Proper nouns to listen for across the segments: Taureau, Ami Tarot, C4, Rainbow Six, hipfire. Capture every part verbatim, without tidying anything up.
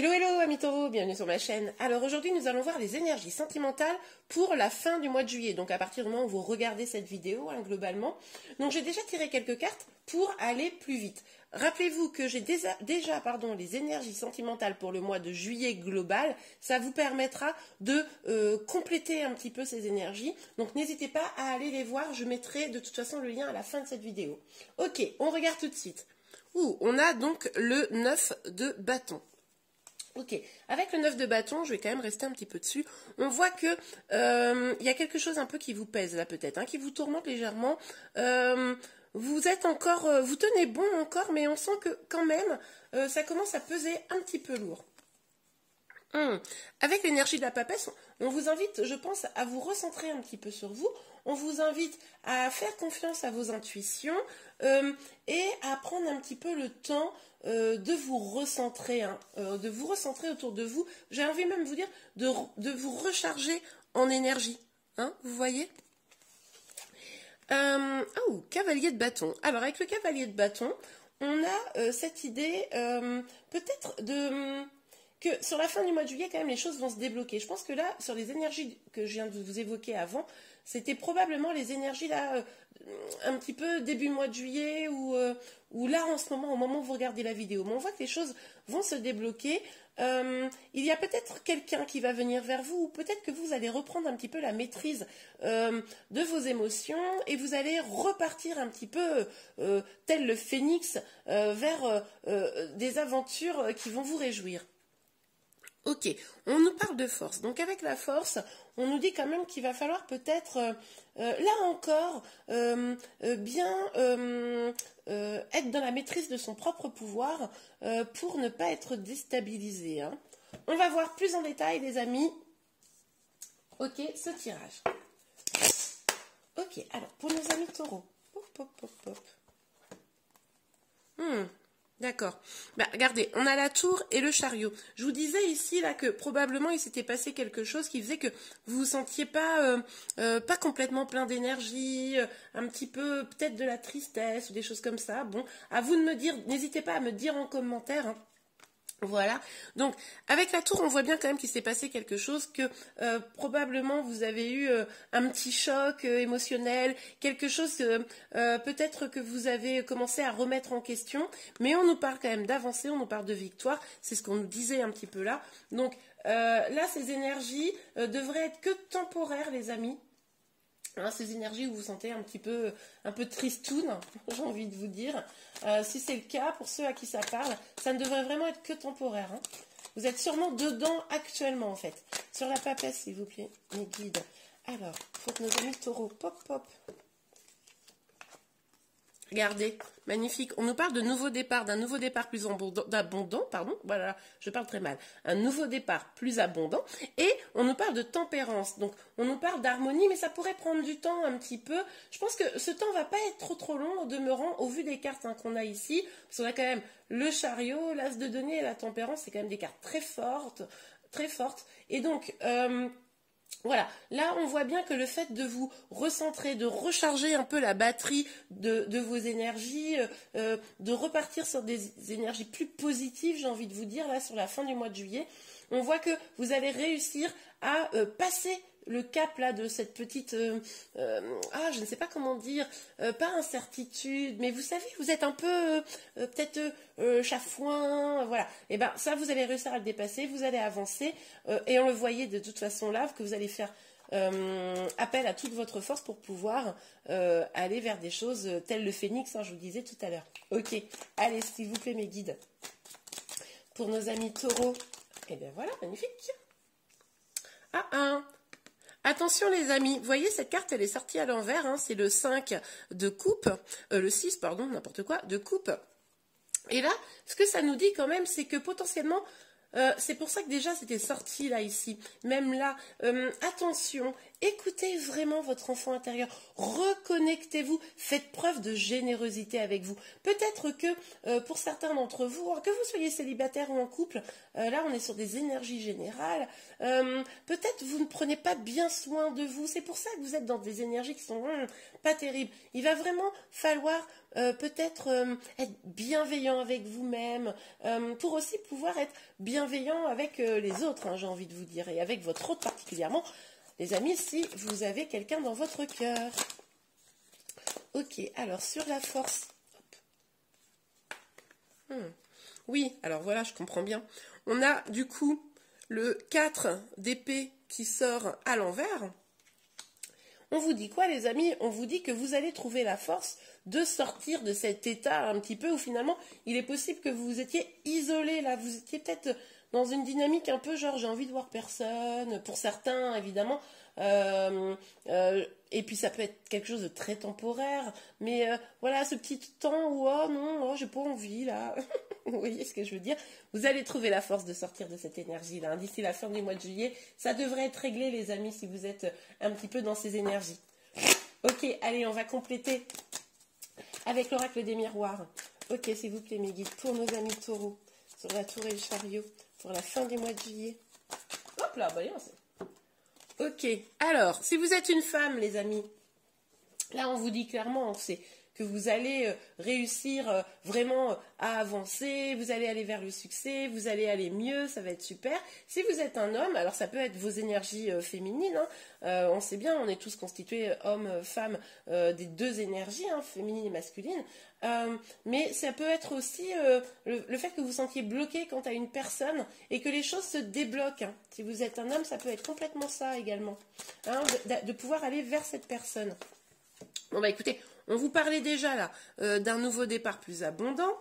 Hello hello Ami Tarot, bienvenue sur ma chaîne. Alors aujourd'hui nous allons voir les énergies sentimentales pour la fin du mois de juillet, donc à partir du moment où vous regardez cette vidéo hein, globalement. Donc j'ai déjà tiré quelques cartes pour aller plus vite. Rappelez-vous que j'ai déjà, déjà pardon, les énergies sentimentales pour le mois de juillet global, ça vous permettra de euh, compléter un petit peu ces énergies, donc n'hésitez pas à aller les voir, je mettrai de toute façon le lien à la fin de cette vidéo. Ok, on regarde tout de suite. Ouh, on a donc le neuf de bâton. Ok, avec le neuf de bâton, je vais quand même rester un petit peu dessus, on voit que euh, y a quelque chose un peu qui vous pèse là peut-être, hein, qui vous tourmente légèrement, euh, vous êtes encore, euh, vous tenez bon encore, mais on sent que quand même, euh, ça commence à peser un petit peu lourd. Hum. Avec l'énergie de la papesse, on vous invite, je pense, à vous recentrer un petit peu sur vous, on vous invite à faire confiance à vos intuitions euh, et à prendre un petit peu le temps euh, de vous recentrer, hein, euh, de vous recentrer autour de vous, j'ai envie même de vous dire, de, de vous recharger en énergie, hein, vous voyez. euh, Oh, cavalier de bâton, alors avec le cavalier de bâton, on a euh, cette idée euh, peut-être de... que sur la fin du mois de juillet, quand même, les choses vont se débloquer. Je pense que là, sur les énergies que je viens de vous évoquer avant, c'était probablement les énergies, là, euh, un petit peu début mois de juillet, ou, euh, ou là, en ce moment, au moment où vous regardez la vidéo. Mais on voit que les choses vont se débloquer. Euh, il y a peut-être quelqu'un qui va venir vers vous, ou peut-être que vous allez reprendre un petit peu la maîtrise euh, de vos émotions, et vous allez repartir un petit peu, euh, tel le phénix, euh, vers euh, euh, des aventures qui vont vous réjouir. Ok, on nous parle de force, donc avec la force, on nous dit quand même qu'il va falloir peut-être, euh, là encore, euh, euh, bien euh, euh, être dans la maîtrise de son propre pouvoir euh, pour ne pas être déstabilisé. Hein. On va voir plus en détail, les amis, ok, ce tirage. Ok, alors, pour nos amis taureaux, pop, pop, pop, pop. Hmm. D'accord. Bah, regardez, on a la tour et le chariot. Je vous disais ici là que probablement il s'était passé quelque chose qui faisait que vous vous sentiez pas, euh, euh, pas complètement plein d'énergie, euh, un petit peu peut-être de la tristesse ou des choses comme ça. Bon, à vous de me dire, n'hésitez pas à me dire en commentaire. Hein. Voilà, donc avec la tour on voit bien quand même qu'il s'est passé quelque chose, que euh, probablement vous avez eu euh, un petit choc euh, émotionnel, quelque chose euh, euh, peut-être que vous avez commencé à remettre en question, mais on nous parle quand même d'avancée, on nous parle de victoire, c'est ce qu'on nous disait un petit peu là, donc euh, là ces énergies euh, devraient être que temporaires les amis. Hein, ces énergies où vous vous sentez un petit peu, un peu tristoune, j'ai envie de vous dire. Euh, si c'est le cas, pour ceux à qui ça parle, ça ne devrait vraiment être que temporaire. Hein. Vous êtes sûrement dedans actuellement, en fait. Sur la papesse, s'il vous plaît, mes guides. Alors, faut que nos amis taureaux, pop, pop. Regardez, magnifique. On nous parle de nouveau départ, d'un nouveau départ plus abondant, d'abondant, pardon, voilà, je parle très mal. Un nouveau départ plus abondant. Et on nous parle de tempérance. Donc, on nous parle d'harmonie, mais ça pourrait prendre du temps un petit peu. Je pense que ce temps va pas être trop trop long, au demeurant, au vu des cartes hein, qu'on a ici. Parce qu'on a quand même le chariot, l'as de denier et la tempérance. C'est quand même des cartes très fortes, très fortes. Et donc... Euh, voilà, là on voit bien que le fait de vous recentrer, de recharger un peu la batterie de, de vos énergies, euh, de repartir sur des énergies plus positives, j'ai envie de vous dire, là sur la fin du mois de juillet, on voit que vous allez réussir à euh, passer le cap là de cette petite, euh, euh, ah je ne sais pas comment dire, euh, pas incertitude, mais vous savez, vous êtes un peu euh, peut-être euh, chafouin, voilà. Et bien ça, vous allez réussir à le dépasser, vous allez avancer, euh, et on le voyait de toute façon là, que vous allez faire euh, appel à toute votre force pour pouvoir euh, aller vers des choses euh, telles le phénix, hein, je vous disais tout à l'heure. Ok, allez s'il vous plaît mes guides, pour nos amis taureaux, et bien voilà, magnifique. Ah ah. Attention les amis, vous voyez cette carte elle est sortie à l'envers, hein, c'est le cinq de coupe, euh, le six pardon, n'importe quoi, de coupe. Et là, ce que ça nous dit quand même, c'est que potentiellement, euh, c'est pour ça que déjà c'était sorti là ici, même là, euh, attention, Écoutez vraiment votre enfant intérieur, reconnectez-vous, faites preuve de générosité avec vous. Peut-être que euh, pour certains d'entre vous, que vous soyez célibataire ou en couple, euh, là on est sur des énergies générales, euh, peut-être vous ne prenez pas bien soin de vous, c'est pour ça que vous êtes dans des énergies qui sont hum, pas terribles. Il va vraiment falloir euh, peut-être euh, être bienveillant avec vous-même, euh, pour aussi pouvoir être bienveillant avec euh, les autres, hein, j'ai envie de vous dire, et avec votre autre particulièrement. Les amis, si vous avez quelqu'un dans votre cœur. Ok, alors sur la force. Hmm. Oui, alors voilà, je comprends bien. On a du coup le quatre d'épée qui sort à l'envers. On vous dit quoi, les amis? On vous dit que vous allez trouver la force de sortir de cet état un petit peu où finalement, il est possible que vous vous étiez isolé là. Vous étiez peut-être dans une dynamique un peu genre j'ai envie de voir personne, pour certains évidemment, euh, euh, et puis ça peut être quelque chose de très temporaire, mais euh, voilà ce petit temps où oh non, oh, j'ai pas envie là, vous voyez ce que je veux dire, vous allez trouver la force de sortir de cette énergie là, d'ici la fin du mois de juillet, ça devrait être réglé les amis si vous êtes un petit peu dans ces énergies. Ok, allez on va compléter avec l'oracle des miroirs. Ok, s'il vous plaît mes guides, pour nos amis taureaux, sur la tour et le chariot, pour la fin du mois de juillet. Hop là, bah c'est... Ok, alors, si vous êtes une femme, les amis, là, on vous dit clairement, c'est que vous allez réussir vraiment à avancer, vous allez aller vers le succès, vous allez aller mieux, ça va être super. Si vous êtes un homme, alors ça peut être vos énergies féminines, hein, euh, on sait bien, on est tous constitués hommes, femmes, euh, des deux énergies, hein, féminine et masculine, euh, mais ça peut être aussi euh, le, le fait que vous vous sentiez bloqué quant à une personne et que les choses se débloquent. Hein. Si vous êtes un homme, ça peut être complètement ça également, hein, de, de pouvoir aller vers cette personne. Bon bah écoutez, on vous parlait déjà là euh, d'un nouveau départ plus abondant,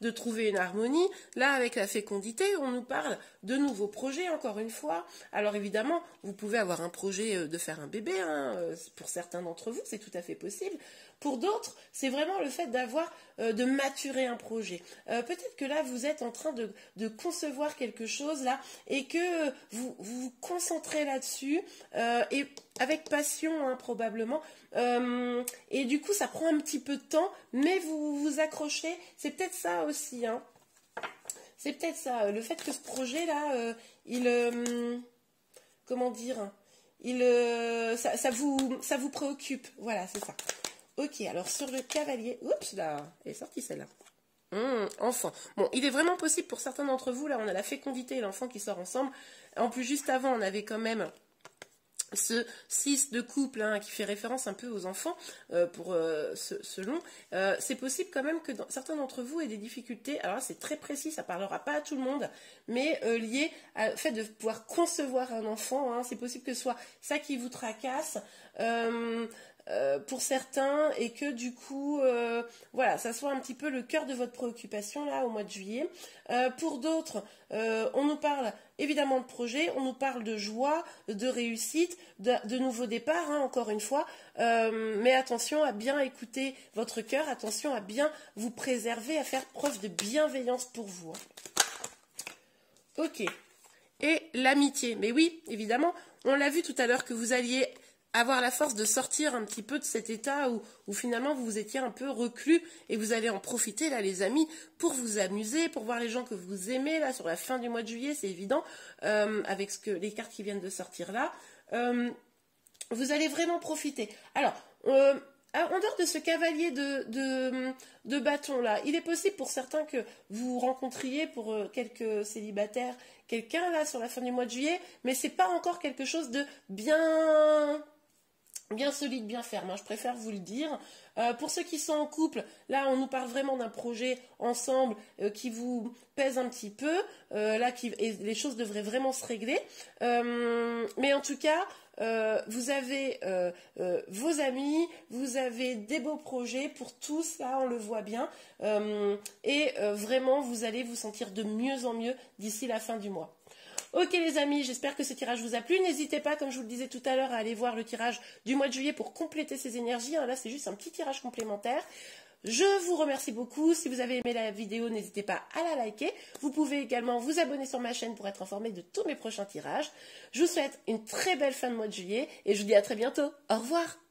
de trouver une harmonie. Là, avec la fécondité, on nous parle de nouveaux projets, encore une fois. Alors évidemment, vous pouvez avoir un projet euh, de faire un bébé, hein, euh, pour certains d'entre vous, c'est tout à fait possible. Pour d'autres, c'est vraiment le fait d'avoir, euh, de maturer un projet. Euh, peut-être que là, vous êtes en train de, de concevoir quelque chose, là, et que euh, vous, vous vous concentrez là-dessus, euh, et avec passion, hein, probablement. Euh, et du coup, ça prend un petit peu de temps, mais vous vous accrochez. C'est peut-être ça aussi, hein. C'est peut-être ça. Le fait que ce projet-là, euh, il... Euh, comment dire, il, euh, ça, ça, vous, ça vous préoccupe. Voilà, c'est ça. Ok, alors sur le cavalier... Oups, là, elle est sortie celle-là. Mmh, enfant. Bon, il est vraiment possible pour certains d'entre vous, là, on a la fécondité et l'enfant qui sortent ensemble. En plus, juste avant, on avait quand même... ce six de couple, hein, qui fait référence un peu aux enfants, euh, pour euh, ce, ce long, euh, c'est possible quand même que dans, certains d'entre vous aient des difficultés, alors c'est très précis, ça ne parlera pas à tout le monde, mais euh, lié au fait de pouvoir concevoir un enfant, hein, c'est possible que ce soit ça qui vous tracasse, euh, Euh, pour certains, et que du coup, euh, voilà, ça soit un petit peu le cœur de votre préoccupation, là, au mois de juillet. Euh, pour d'autres, euh, on nous parle évidemment de projets, on nous parle de joie, de réussite, de, de nouveaux départs, hein, encore une fois, euh, mais attention à bien écouter votre cœur, attention à bien vous préserver, à faire preuve de bienveillance pour vous. Hein. Ok. Et l'amitié. Mais oui, évidemment, on l'a vu tout à l'heure que vous alliez... avoir la force de sortir un petit peu de cet état où, où finalement vous étiez un peu reclus, et vous allez en profiter là les amis pour vous amuser, pour voir les gens que vous aimez là sur la fin du mois de juillet, c'est évident, euh, avec ce que, les cartes qui viennent de sortir là, euh, vous allez vraiment profiter. Alors euh, en dehors de ce cavalier de, de, de bâton là, il est possible pour certains que vous rencontriez, pour quelques célibataires, quelqu'un là sur la fin du mois de juillet, mais c'est pas encore quelque chose de bien... bien solide, bien ferme, hein, je préfère vous le dire. Euh, pour ceux qui sont en couple, là on nous parle vraiment d'un projet ensemble euh, qui vous pèse un petit peu, euh, là qui, et les choses devraient vraiment se régler. Euh, mais en tout cas, euh, vous avez euh, euh, vos amis, vous avez des beaux projets pour tous, là on le voit bien. Euh, et euh, vraiment, vous allez vous sentir de mieux en mieux d'ici la fin du mois. Ok les amis, j'espère que ce tirage vous a plu. N'hésitez pas, comme je vous le disais tout à l'heure, à aller voir le tirage du mois de juillet pour compléter ces énergies. Là, c'est juste un petit tirage complémentaire. Je vous remercie beaucoup. Si vous avez aimé la vidéo, n'hésitez pas à la liker. Vous pouvez également vous abonner sur ma chaîne pour être informé de tous mes prochains tirages. Je vous souhaite une très belle fin de mois de juillet et je vous dis à très bientôt. Au revoir.